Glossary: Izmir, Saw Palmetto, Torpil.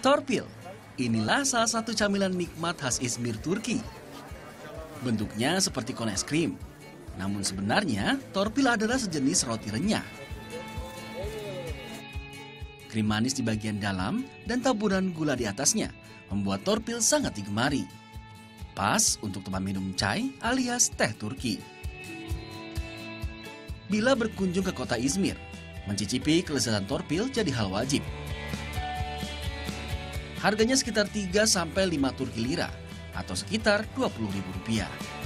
Torpil, inilah salah satu camilan nikmat khas Izmir, Turki. Bentuknya seperti cone es krim, namun sebenarnya torpil adalah sejenis roti renyah. Krim manis di bagian dalam dan taburan gula di atasnya membuat torpil sangat digemari. Pas untuk teman minum chai alias teh Turki. Bila berkunjung ke kota Izmir, mencicipi kelezatan torpil jadi hal wajib. Harganya sekitar 3-5 Turki lira atau sekitar Rp20.000.